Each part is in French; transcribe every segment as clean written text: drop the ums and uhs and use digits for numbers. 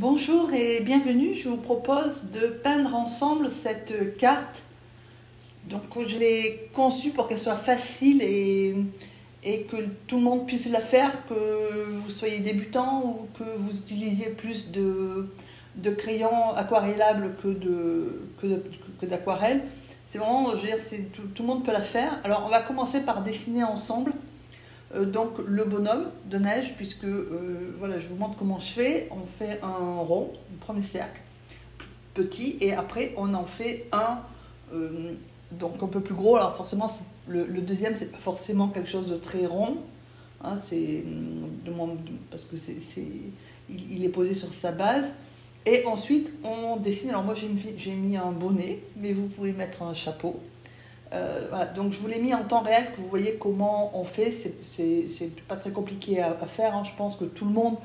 Bonjour et bienvenue, je vous propose de peindre ensemble cette carte. Donc je l'ai conçue pour qu'elle soit facile et que tout le monde puisse la faire, que vous soyez débutant ou que vous utilisiez plus de crayons aquarellables que d'aquarelle. C'est vraiment, je veux dire, tout le monde peut la faire. Alors on va commencer par dessiner ensemble. Donc le bonhomme de neige, puisque voilà, je vous montre comment je fais. On fait un rond, le premier cercle petit, et après on en fait un donc un peu plus gros. Alors forcément le deuxième, c'est pas forcément quelque chose de très rond, hein, c'est parce que il est posé sur sa base. Et ensuite on dessine. Alors moi j'ai mis un bonnet, mais vous pouvez mettre un chapeau. Voilà, donc je vous l'ai mis en temps réel, que vous voyez comment on fait. C'est pas très compliqué à faire, hein. Je pense que tout le monde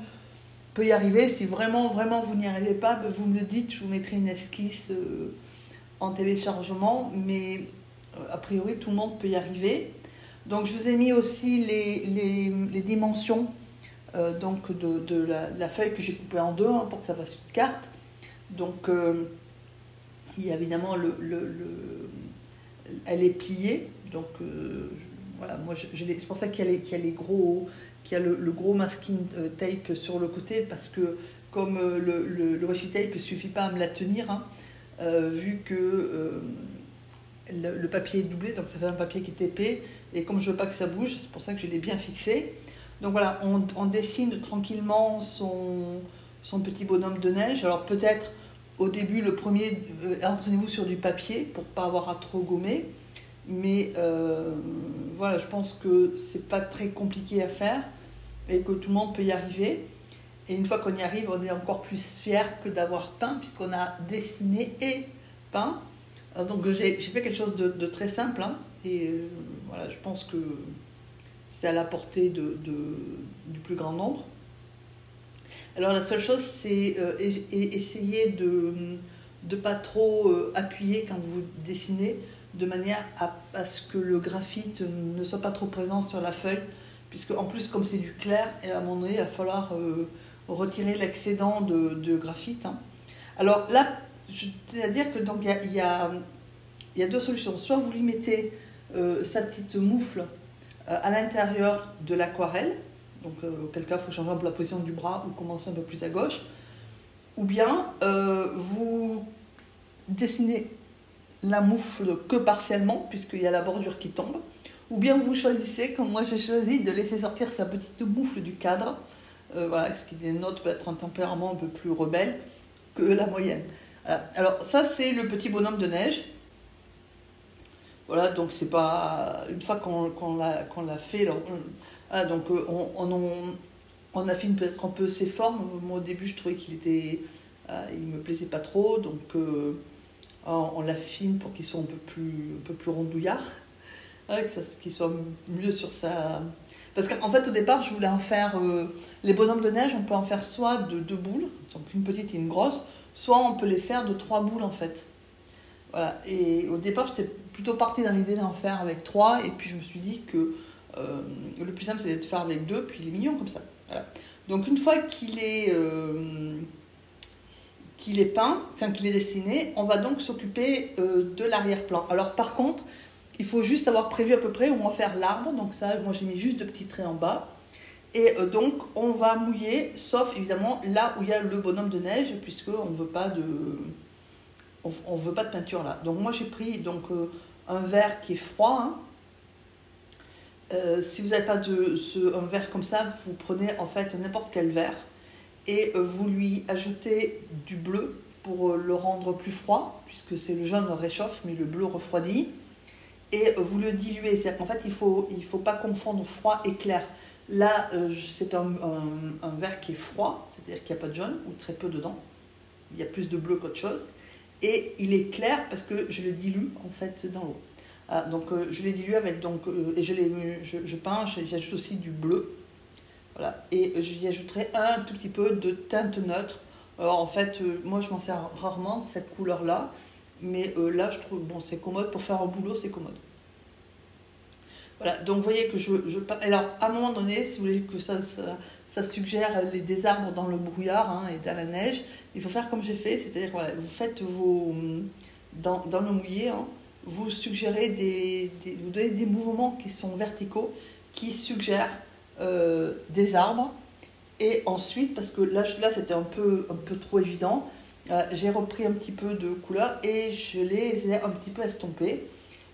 peut y arriver. Si vraiment vous n'y arrivez pas, ben vous me le dites, je vous mettrai une esquisse en téléchargement, mais a priori tout le monde peut y arriver. Donc je vous ai mis aussi les dimensions donc de la feuille que j'ai coupée en deux, hein, pour que ça fasse une carte. Donc il y a évidemment elle est pliée, donc voilà, moi c'est pour ça qu'il y a les gros, le gros masking tape sur le côté, parce que comme le washi tape ne suffit pas à me la tenir, hein, vu que le papier est doublé, donc ça fait un papier qui est épais, et comme je veux pas que ça bouge, c'est pour ça que je l'ai bien fixé. Donc voilà, on dessine tranquillement son petit bonhomme de neige. Alors peut-être au début, le premier, entraînez-vous sur du papier pour ne pas avoir à trop gommer. Mais voilà, je pense que ce n'est pas très compliqué à faire et que tout le monde peut y arriver. Et une fois qu'on y arrive, on est encore plus fier que d'avoir peint, puisqu'on a dessiné et peint. Donc j'ai fait quelque chose de très simple, hein, et voilà, je pense que c'est à la portée du plus grand nombre. Alors la seule chose, c'est essayer de ne pas trop appuyer quand vous dessinez, de manière à ce que le graphite ne soit pas trop présent sur la feuille, puisque en plus comme c'est du clair, et à un moment donné il va falloir retirer l'excédent de graphite, hein. Alors là, c'est-à-dire que donc il y a deux solutions. Soit vous lui mettez sa petite moufle à l'intérieur de l'aquarelle. Donc, auquel cas, il faut changer un peu la position du bras ou commencer un peu plus à gauche. Ou bien, vous dessinez la moufle que partiellement, puisqu'il y a la bordure qui tombe. Ou bien, vous choisissez, comme moi j'ai choisi, de laisser sortir sa petite moufle du cadre. Voilà, ce qui dénote peut-être un tempérament un peu plus rebelle que la moyenne. Voilà. Alors, ça, c'est le petit bonhomme de neige. Voilà, donc c'est pas... Une fois qu'on l'a fait... Alors, ah, donc on affine peut-être un peu ses formes. Moi au début je trouvais qu'il était, il me plaisait pas trop, donc on l'affine pour qu'il soit un peu plus rondouillard, ouais, qu'il soit mieux sur sa... Parce qu'en fait au départ je voulais en faire, les bonhommes de neige on peut en faire soit de deux boules, donc une petite et une grosse, soit on peut les faire de trois boules en fait. Voilà, et au départ j'étais plutôt partie dans l'idée d'en faire avec trois, et puis je me suis dit que le plus simple c'est de faire avec deux, puis il est mignon comme ça. Voilà. Donc une fois qu'il est peint, enfin, qu'il est dessiné, on va donc s'occuper de l'arrière-plan. Alors par contre, il faut juste avoir prévu à peu près où on va faire l'arbre. Donc ça, moi j'ai mis juste 2 petits traits en bas. Et donc on va mouiller, sauf évidemment là où il y a le bonhomme de neige, puisqu'on ne veut pas de... On veut pas de peinture là. Donc moi j'ai pris donc, un verre qui est froid, hein. Si vous n'avez pas un verre comme ça, vous prenez en fait n'importe quel verre et vous lui ajoutez du bleu pour le rendre plus froid, puisque c'est le jaune réchauffe mais le bleu refroidit, et vous le diluez. C'est-à-dire qu'en fait il faut pas confondre froid et clair. Là c'est un verre qui est froid, c'est-à-dire qu'il n'y a pas de jaune ou très peu dedans, il y a plus de bleu qu'autre chose, et il est clair parce que je le dilue en fait dans l'eau. Ah, donc je l'ai dilué avec, donc, et je peins, j'ajoute aussi du bleu, voilà, et j'y ajouterai un tout petit peu de teinte neutre. Alors en fait, moi je m'en sers rarement de cette couleur-là, mais là je trouve, bon c'est commode, pour faire un boulot c'est commode. Voilà, donc vous voyez que je... Alors, à un moment donné, si vous voulez que ça suggère les désarbres dans le brouillard hein, et dans la neige, il faut faire comme j'ai fait, c'est-à-dire, voilà, vous faites vos... Dans le mouillé, hein, vous suggérez vous donnez des mouvements qui sont verticaux, qui suggèrent des arbres. Et ensuite, parce que là c'était un peu trop évident, j'ai repris un petit peu de couleur et je les ai un petit peu estompés.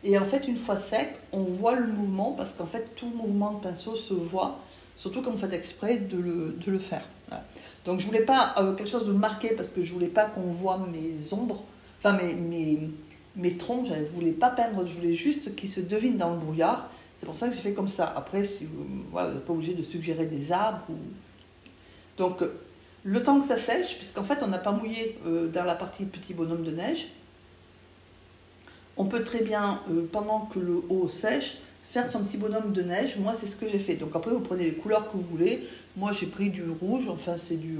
Et en fait, une fois sec, on voit le mouvement, parce qu'en fait, tout mouvement de pinceau se voit, surtout quand vous faites exprès de le faire. Voilà. Donc, je ne voulais pas quelque chose de marqué, parce que je ne voulais pas qu'on voit mes ombres, enfin mes troncs, je ne voulais pas peindre, je voulais juste qu'ils se devinent dans le brouillard. C'est pour ça que j'ai fait comme ça. Après, si vous n'êtes pas obligé de suggérer des arbres. Ou... Donc, le temps que ça sèche, puisqu'en fait, on n'a pas mouillé dans la partie petit bonhomme de neige, on peut très bien, pendant que le haut sèche, faire son petit bonhomme de neige. Moi, c'est ce que j'ai fait. Donc après, vous prenez les couleurs que vous voulez. Moi, j'ai pris du rouge. Enfin, c'est du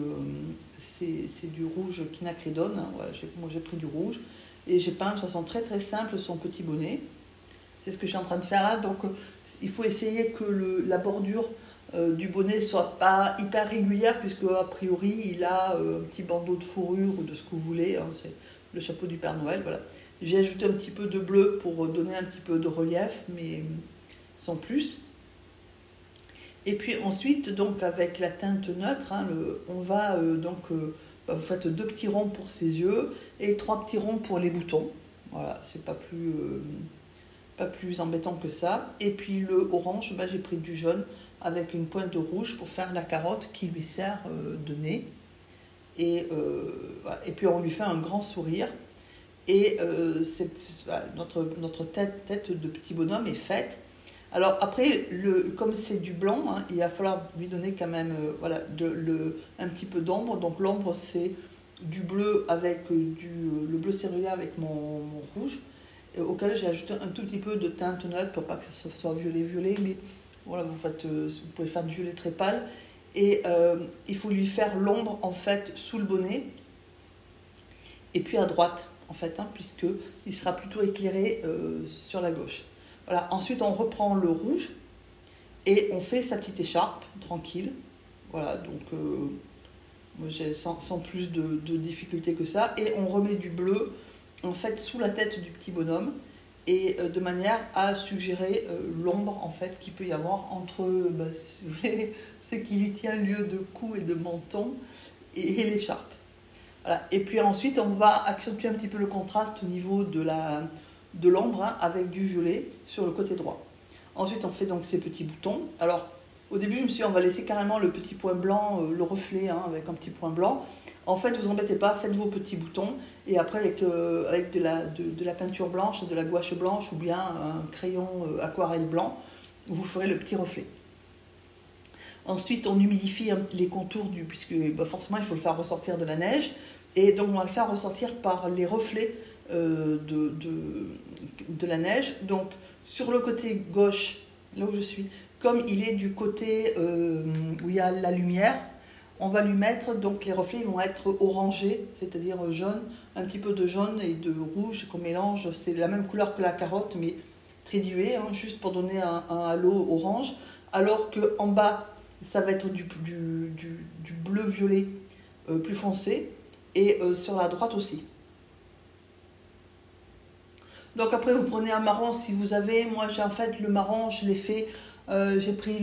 rouge quinacridone. Hein. Voilà, moi, j'ai pris du rouge. Et j'ai peint de façon très très simple son petit bonnet. C'est ce que je suis en train de faire là. Donc, il faut essayer que la bordure du bonnet ne soit pas hyper régulière, puisque a priori, il a un petit bandeau de fourrure ou de ce que vous voulez. Hein. C'est le chapeau du Père Noël, voilà. J'ai ajouté un petit peu de bleu pour donner un petit peu de relief, mais sans plus. Et puis ensuite, donc avec la teinte neutre, hein, on va vous faites 2 petits ronds pour ses yeux et 3 petits ronds pour les boutons. Voilà, c'est pas plus embêtant que ça. Et puis le orange, j'ai pris du jaune avec une pointe de rouge pour faire la carotte qui lui sert de nez. Voilà. Et puis on lui fait un grand sourire. Et notre tête de petit bonhomme est faite. Alors après, comme c'est du blanc, hein, il va falloir lui donner quand même un petit peu d'ombre. Donc l'ombre, c'est du bleu avec le bleu cérulé avec mon rouge, auquel j'ai ajouté un tout petit peu de teinte neutre pour pas que ce soit violet, mais voilà, vous pouvez faire du violet très pâle. Et il faut lui faire l'ombre en fait sous le bonnet et puis à droite. En fait, hein, puisqu'il sera plutôt éclairé sur la gauche. Voilà. Ensuite, on reprend le rouge et on fait sa petite écharpe, tranquille. Voilà, donc moi j'ai sans plus de difficulté que ça. Et on remet du bleu, en fait, sous la tête du petit bonhomme et de manière à suggérer l'ombre, en fait, qu'il peut y avoir entre ce qui lui tient lieu de cou et de menton et l'écharpe. Voilà. Et puis ensuite, on va accentuer un petit peu le contraste au niveau de l'ombre hein, avec du violet sur le côté droit. Ensuite, on fait donc ces petits boutons. Alors, au début, je me suis dit, on va laisser carrément le petit point blanc, le reflet hein, avec un petit point blanc. En fait, ne vous embêtez pas, faites vos petits boutons. Et après, avec de la peinture blanche, de la gouache blanche ou bien un crayon aquarelle blanc, vous ferez le petit reflet. Ensuite, on humidifie les contours, puisque forcément, il faut le faire ressortir de la neige. Et donc, on va le faire ressortir par les reflets de la neige. Donc, sur le côté gauche, là où je suis, comme il est du côté où il y a la lumière, on va lui mettre, donc les reflets vont être orangés, c'est-à-dire jaune, un petit peu de jaune et de rouge qu'on mélange. C'est la même couleur que la carotte, mais très diluée, hein, juste pour donner un halo orange. Alors qu'en bas, ça va être du bleu-violet plus foncé et sur la droite aussi. Donc après, vous prenez un marron si vous avez. Moi, j'ai en fait le marron, je l'ai fait. J'ai pris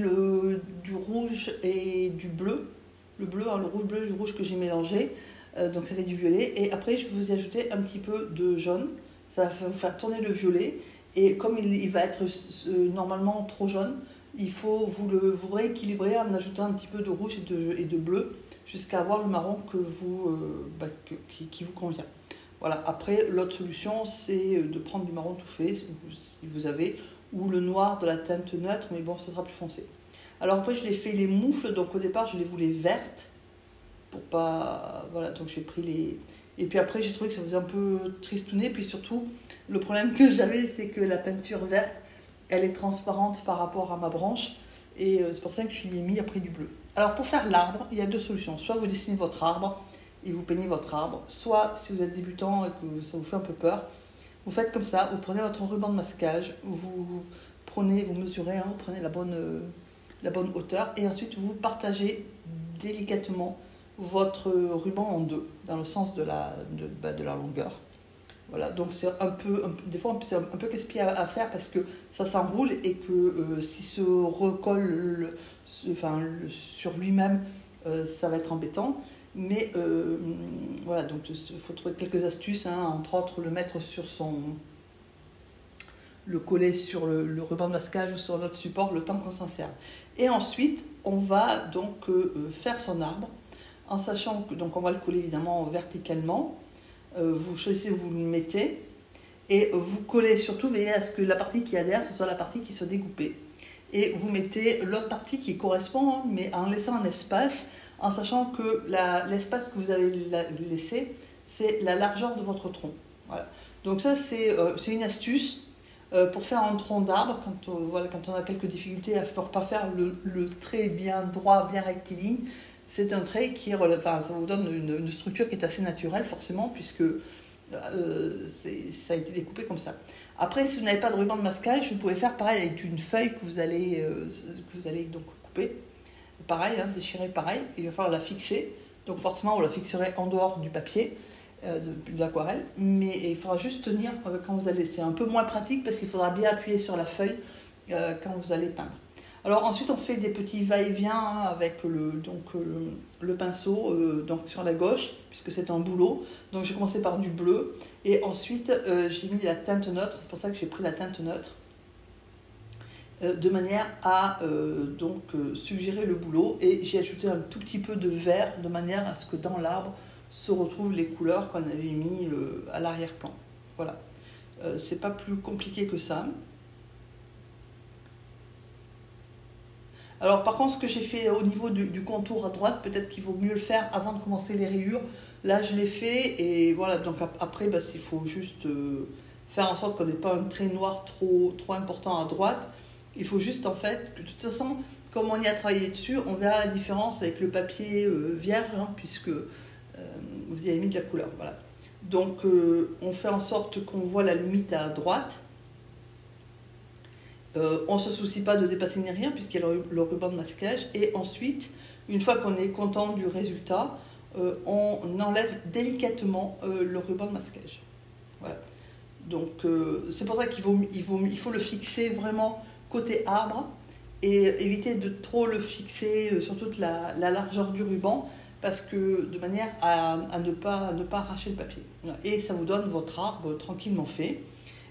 du rouge et du bleu. Le bleu, hein, le rouge-bleu, du rouge que j'ai mélangé. Donc ça fait du violet. Et après, je vous ai ajouté un petit peu de jaune. Ça va vous faire tourner le violet. Et comme il va être normalement trop jaune, il faut vous rééquilibrer en ajoutant un petit peu de rouge et de bleu jusqu'à avoir le marron qui vous convient. Voilà. Après, l'autre solution, c'est de prendre du marron tout fait, si vous avez, ou le noir de la teinte neutre, mais bon, ce sera plus foncé. Alors après, je l'ai fait les moufles, donc au départ, je les voulais vertes, pour pas... Voilà, donc j'ai pris les... Et puis après, j'ai trouvé que ça faisait un peu tristouné, puis surtout, le problème que j'avais, c'est que la peinture verte, elle est transparente par rapport à ma branche et c'est pour ça que je lui ai mis après du bleu. Alors pour faire l'arbre, il y a 2 solutions. Soit vous dessinez votre arbre et vous peignez votre arbre, soit si vous êtes débutant et que ça vous fait un peu peur, vous faites comme ça, vous prenez votre ruban de masquage, vous prenez, vous mesurez, hein, vous prenez la bonne hauteur et ensuite vous partagez délicatement votre ruban en deux, dans le sens de la longueur. Voilà, donc c'est des fois c'est un peu casse-pied à faire parce que ça s'enroule et que s'il se recolle sur lui-même, ça va être embêtant. Mais voilà, donc il faut trouver quelques astuces, hein, entre autres le mettre sur le coller sur le ruban de masquage ou sur notre support le temps qu'on s'en sert. Et ensuite, on va donc faire son arbre en sachant que donc on va le coller évidemment verticalement. Vous choisissez, vous le mettez et vous collez, surtout veillez à ce que la partie qui adhère, ce soit la partie qui soit découpée. Et vous mettez l'autre partie qui correspond, mais en laissant un espace, en sachant que l'espace que vous avez laissé, c'est la largeur de votre tronc. Voilà. Donc ça, c'est une astuce pour faire un tronc d'arbre quand, voilà, quand on a quelques difficultés à ne pas faire le trait bien droit, bien rectiligne. C'est un trait qui, enfin, ça vous donne une structure qui est assez naturelle forcément puisque ça a été découpé comme ça. Après, si vous n'avez pas de ruban de masquage, vous pouvez faire pareil avec une feuille que vous allez donc couper. Pareil, hein, déchirer pareil, il va falloir la fixer. Donc forcément, on la fixerait en dehors du papier, de l'aquarelle. Mais il faudra juste tenir quand vous allez... C'est un peu moins pratique parce qu'il faudra bien appuyer sur la feuille quand vous allez peindre. Alors ensuite on fait des petits va-et-vient avec le pinceau donc sur la gauche puisque c'est un boulot. Donc j'ai commencé par du bleu et ensuite j'ai mis la teinte neutre, c'est pour ça que j'ai pris la teinte neutre de manière à suggérer le boulot et j'ai ajouté un tout petit peu de vert de manière à ce que dans l'arbre se retrouvent les couleurs qu'on avait mis à l'arrière-plan. Voilà, c'est pas plus compliqué que ça. Alors par contre, ce que j'ai fait au niveau du contour à droite, peut-être qu'il vaut mieux le faire avant de commencer les rayures. Là, je l'ai fait et voilà, donc après, bah, il faut juste faire en sorte qu'on n'ait pas un trait noir trop important à droite. Il faut juste en fait, que de toute façon, comme on y a travaillé dessus, on verra la différence avec le papier vierge, hein, puisque vous y avez mis de la couleur. Voilà. Donc on fait en sorte qu'on voit la limite à droite. On ne se soucie pas de dépasser ni rien puisqu'il y a le ruban de masquage et ensuite, une fois qu'on est content du résultat, on enlève délicatement le ruban de masquage. Voilà. Donc c'est pour ça qu'il faut le fixer vraiment côté arbre et éviter de trop le fixer sur toute la largeur du ruban parce que de manière à ne pas arracher le papier. Et ça vous donne votre arbre tranquillement fait.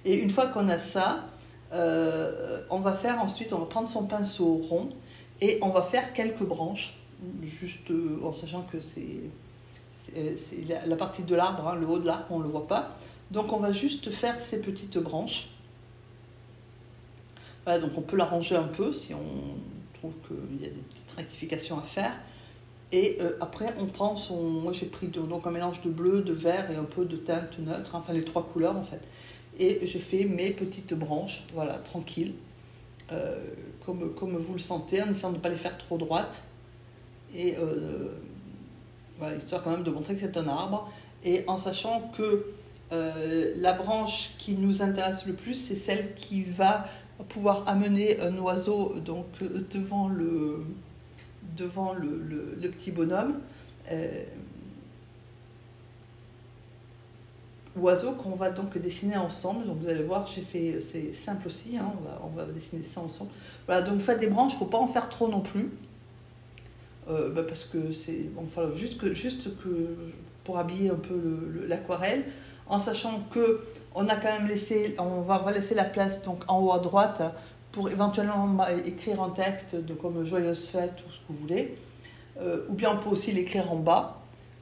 Et une fois qu'on a ça, on va faire ensuite, on va prendre son pinceau rond et on va faire quelques branches, juste en sachant que c'est la partie de l'arbre, hein, le haut de l'arbre, on ne le voit pas. Donc on va juste faire ces petites branches. Voilà, donc on peut l'arranger un peu si on trouve qu'il y a des petites rectifications à faire. Et après on prend moi j'ai pris donc un mélange de bleu, de vert et un peu de teinte neutre, hein, enfin les trois couleurs en fait. Et j'ai fait mes petites branches, voilà, tranquilles, comme vous le sentez, en essayant de ne pas les faire trop droites. Et voilà, histoire quand même de montrer que c'est un arbre. Et en sachant que la branche qui nous intéresse le plus, c'est celle qui va pouvoir amener un oiseau donc, devant le petit bonhomme. Oiseau qu'on va donc dessiner ensemble. Donc vous allez voir, j'ai fait, c'est simple aussi, hein, on va dessiner ça ensemble. Voilà, donc faites des branches, il ne faut pas en faire trop non plus. Bah parce que c'est bon, enfin, juste que pour habiller un peu l'aquarelle, en sachant que on a quand même laissé, on va laisser la place donc en haut à droite pour éventuellement écrire un texte de, comme Joyeuse Fête ou ce que vous voulez. Ou bien on peut aussi l'écrire en bas.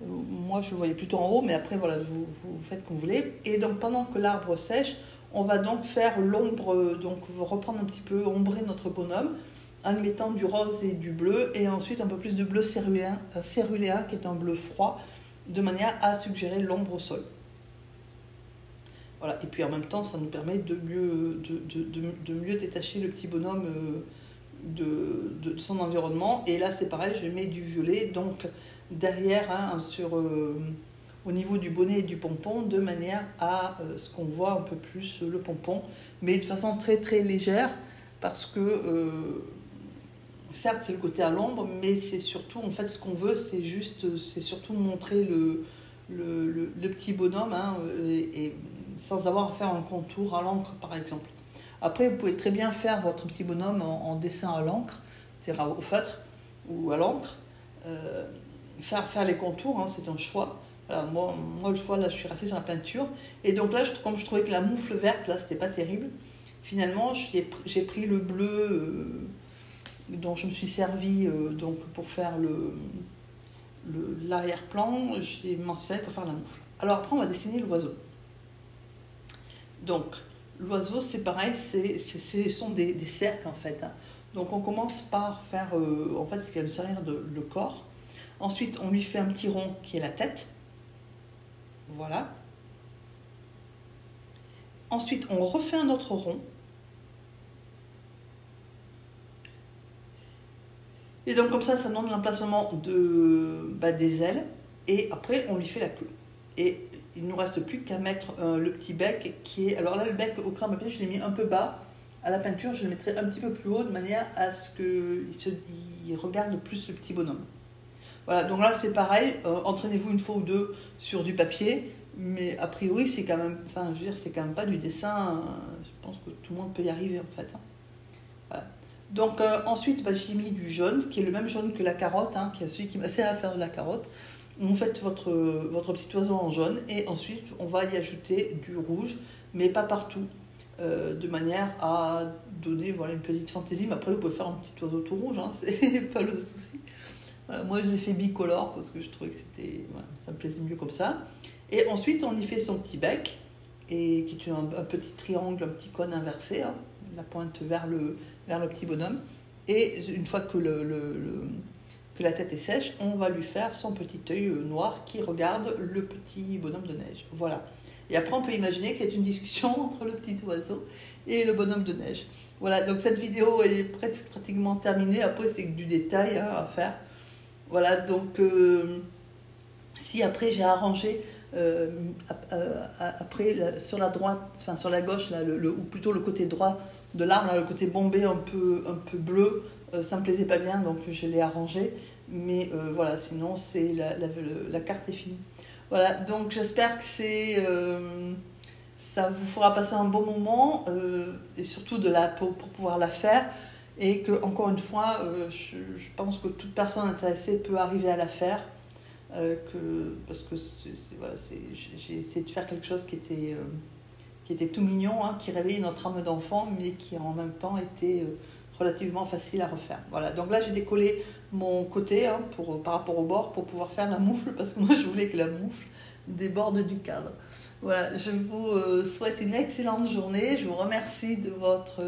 Moi je le voyais plutôt en haut, mais après voilà, vous faites comme vous voulez. Et donc pendant que l'arbre sèche, on va donc faire l'ombre, donc reprendre un petit peu, ombrer notre bonhomme en y mettant du rose et du bleu, et ensuite un peu plus de bleu céruléen qui est un bleu froid, de manière à suggérer l'ombre au sol. Voilà, et puis en même temps ça nous permet de mieux détacher le petit bonhomme de son environnement. Et là c'est pareil, je mets du violet donc derrière, hein, au niveau du bonnet et du pompon, de manière à ce qu'on voit un peu plus le pompon, mais de façon très très légère, parce que certes c'est le côté à l'ombre, mais c'est surtout en fait ce qu'on veut, c'est juste, c'est surtout montrer le petit bonhomme, hein, et sans avoir à faire un contour à l'encre par exemple. Après vous pouvez très bien faire votre petit bonhomme en dessin à l'encre, c'est-à-dire au feutre ou à l'encre, faire les contours, hein, c'est un choix. Voilà, moi le choix là, je suis restée sur la peinture, et donc là comme je trouvais que la moufle verte là c'était pas terrible, finalement j'ai pris le bleu dont je me suis servie donc pour faire l'arrière-plan, j'ai m'en servi pour faire la moufle. Alors après on va dessiner l'oiseau. Donc l'oiseau c'est pareil, ce sont des cercles en fait, hein. Donc on commence par faire en fait ce qui va nous servir de le corps, ensuite on lui fait un petit rond qui est la tête, voilà, ensuite on refait un autre rond. Et donc comme ça, ça donne l'emplacement de, des ailes, et après on lui fait la queue. Et il ne nous reste plus qu'à mettre le petit bec qui est... Alors là, le bec au crayon à papier, je l'ai mis un peu bas. À la peinture, je le mettrai un petit peu plus haut de manière à ce qu'il regarde plus le petit bonhomme. Voilà, donc là c'est pareil, entraînez-vous une fois ou deux sur du papier, mais a priori c'est quand même... Enfin, je veux dire, c'est quand même pas du dessin, je pense que tout le monde peut y arriver en fait, hein. Voilà. Donc ensuite, j'ai mis du jaune, qui est le même jaune que la carotte, hein, qui est celui qui m'a servi à faire de la carotte. Vous faites votre petit oiseau en jaune, et ensuite on va y ajouter du rouge, mais pas partout, de manière à donner, voilà, une petite fantaisie. Mais après vous pouvez faire un petit oiseau tout rouge, hein, c'est pas le souci. Voilà, moi je l'ai fait bicolore parce que je trouvais que c'était, voilà, ça me plaisait mieux comme ça. Et ensuite on y fait son petit bec, et qui est un petit triangle, un petit cône inversé, hein, la pointe vers le petit bonhomme, et une fois que, la tête est sèche, on va lui faire son petit œil noir qui regarde le petit bonhomme de neige. Voilà. Et après on peut imaginer qu'il y a une discussion entre le petit oiseau et le bonhomme de neige. Voilà, donc cette vidéo est pratiquement terminée, après c'est du détail, hein, à faire. Voilà, donc si après j'ai arrangé... après là, sur la droite, enfin sur la gauche là, ou plutôt le côté droit de l'arbre, le côté bombé un peu bleu, ça me plaisait pas bien, donc je l'ai arrangé, mais voilà, sinon c'est la carte est finie. Voilà, donc j'espère que ça vous fera passer un bon moment, et surtout pour pouvoir la faire, et que encore une fois je pense que toute personne intéressée peut arriver à la faire. Parce que voilà, j'ai essayé de faire quelque chose qui était tout mignon, hein, qui réveillait notre âme d'enfant, mais qui en même temps était relativement facile à refaire. Voilà, donc là j'ai décollé mon côté, hein, par rapport au bord, pour pouvoir faire la moufle, parce que moi je voulais que la moufle déborde du cadre. Voilà, je vous souhaite une excellente journée, je vous remercie de votre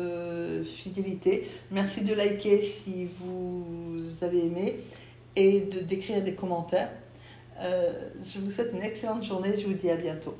fidélité, merci de liker si vous avez aimé, et d'écrire des commentaires. Je vous souhaite une excellente journée, je vous dis à bientôt.